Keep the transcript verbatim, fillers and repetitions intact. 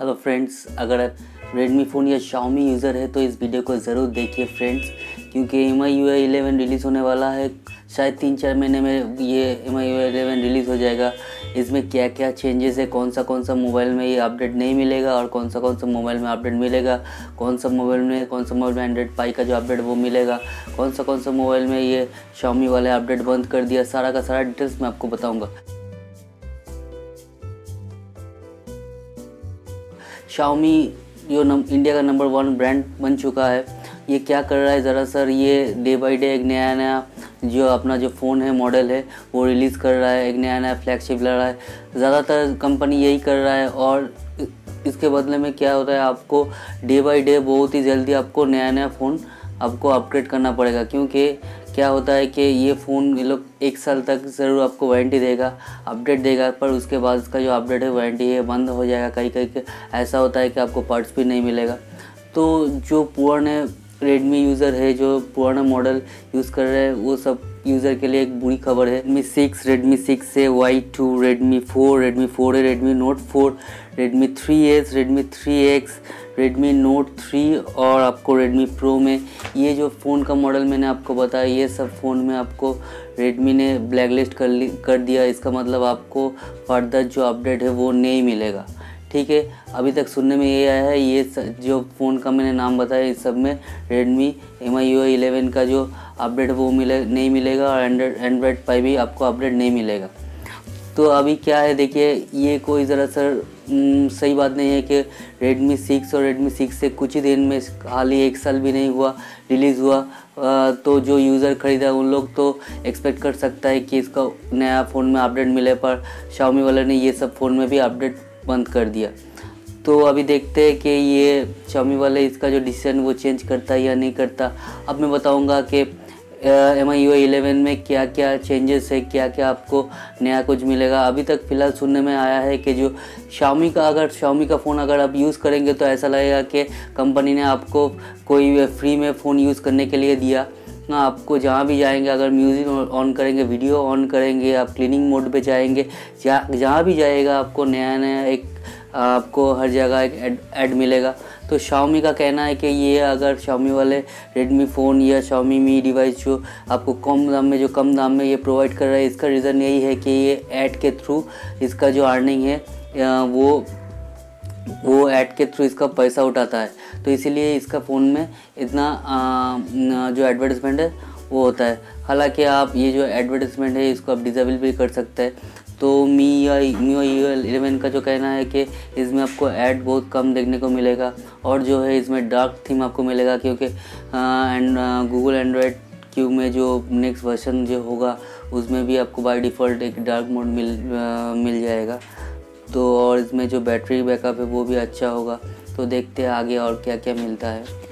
Hello friends, अगर Redmi phone या Xiaomi user है तो इस वीडियो को ज़रूर देखिए फ्रेंड्स, क्योंकि M I U I eleven release होने वाला है। शायद तीन चार महीने में ये M I U I eleven release हो जाएगा। इसमें क्या क्या चेंजेस है, कौन सा कौन सा मोबाइल में ये अपडेट नहीं मिलेगा और कौन सा कौन सा मोबाइल में अपडेट मिलेगा, कौन सा मोबाइल में कौन सा मोबाइल में एंड्रॉइड पाई का जो अपडेट वो मिलेगा, कौन सा कौन सा मोबाइल में ये Xiaomi वाले अपडेट बंद कर दिया, सारा का सारा डिटेल्स मैं आपको बताऊँगा। Xiaomi जो नम इंडिया का नंबर वन ब्रांड बन चुका है, ये क्या कर रहा है ज़रा सर, ये डे बाई डे एक नया नया जो अपना जो फ़ोन है मॉडल है वो रिलीज़ कर रहा है, एक नया नया फ्लैगशिप ला रहा है। ज़्यादातर कंपनी यही कर रहा है और इसके बदले में क्या होता है, आपको डे बाई डे बहुत ही जल्दी आपको नया नया फ़ोन आपको अपग्रेड करना पड़ेगा, क्योंकि क्या होता है कि ये फ़ोन ये लोग एक साल तक ज़रूर आपको वारंटी देगा, अपडेट देगा, पर उसके बाद इसका जो अपडेट है वारंटी है बंद हो जाएगा। कहीं कहीं ऐसा होता है कि आपको पार्ट्स भी नहीं मिलेगा। तो जो पुराने रेडमी यूज़र है, जो पुराना मॉडल यूज़ कर रहे हैं, वो सब यूज़र के लिए एक बुरी खबर है। रेडमी सिक्स रेडमी सिक्स है, Y two, Redmi four Redmi four है, Redmi Note four, Redmi three S, Redmi three X, Redmi Note three और आपको रेडमी प्रो में ये जो फ़ोन का मॉडल मैंने आपको बताया, ये सब फ़ोन में आपको रेडमी ने ब्लैकलिस्ट कर ली कर दिया। इसका मतलब आपको फर्दर जो अपडेट है वो नहीं मिलेगा, ठीक है। अभी तक सुनने में ये आया है, ये जो फ़ोन का मैंने नाम बताया इस सब में Redmi M I U I eleven का जो अपडेट वो मिले नहीं मिलेगा और एंड्रॉइड एंड्रॉइड पाई भी आपको अपडेट नहीं मिलेगा। तो अभी क्या है, देखिए ये कोई ज़रा सर सही बात नहीं है कि रेडमी सिक्स और रेडमी सिक्स से कुछ ही दिन में, हाल ही एक साल भी नहीं हुआ रिलीज़ हुआ, तो जो यूज़र ख़रीदा उन लोग तो एक्सपेक्ट कर सकता है कि इसका नया फ़ोन में अपडेट मिले, पर Xiaomi वाले ने ये सब फ़ोन में भी अपडेट बंद कर दिया। तो अभी देखते हैं कि ये Xiaomi वाले इसका जो डिसीजन वो चेंज करता है या नहीं करता। अब मैं बताऊंगा कि M I U I eleven में क्या क्या चेंजेस है, क्या क्या आपको नया कुछ मिलेगा। अभी तक फ़िलहाल सुनने में आया है कि जो Xiaomi का अगर Xiaomi का फ़ोन अगर आप यूज़ करेंगे तो ऐसा लगेगा कि कंपनी ने आपको कोई फ्री में फ़ोन यूज़ करने के लिए दिया ना। आपको जहाँ भी जाएंगे, अगर म्यूज़िक ऑन करेंगे, वीडियो ऑन करेंगे, आप क्लीनिंग मोड पे जाएंगे, जहाँ जहाँ भी जाएगा आपको नया नया एक आपको हर जगह एक ऐड ऐड मिलेगा। तो Xiaomi का कहना है कि ये अगर Xiaomi वाले Redmi फ़ोन या Xiaomi Mi डिवाइस जो आपको कम दाम में जो कम दाम में ये प्रोवाइड कर रहा है, इसका रीज़न यही है कि ये ऐड के थ्रू इसका जो अर्निंग है वो वो ऐड के थ्रू इसका पैसा उठाता है। तो इसीलिए इसका फ़ोन में इतना आ, जो एडवर्टाइजमेंट है वो होता है। हालांकि आप ये जो एडवर्टाइजमेंट है इसको आप डिसेबल भी कर सकते हैं। तो मी या मी इलेवन का जो कहना है कि इसमें आपको ऐड बहुत कम देखने को मिलेगा और जो है इसमें डार्क थीम आपको मिलेगा, क्योंकि एंड गूगल एंड्रॉयड क्यू में जो नेक्स्ट वर्जन जो होगा उसमें भी आपको बाय डिफ़ॉल्ट एक डार्क मोड मिल आ, मिल जाएगा। तो और इसमें जो बैटरी बैकअप है वो भी अच्छा होगा। तो देखते हैं आगे और क्या क्या मिलता है।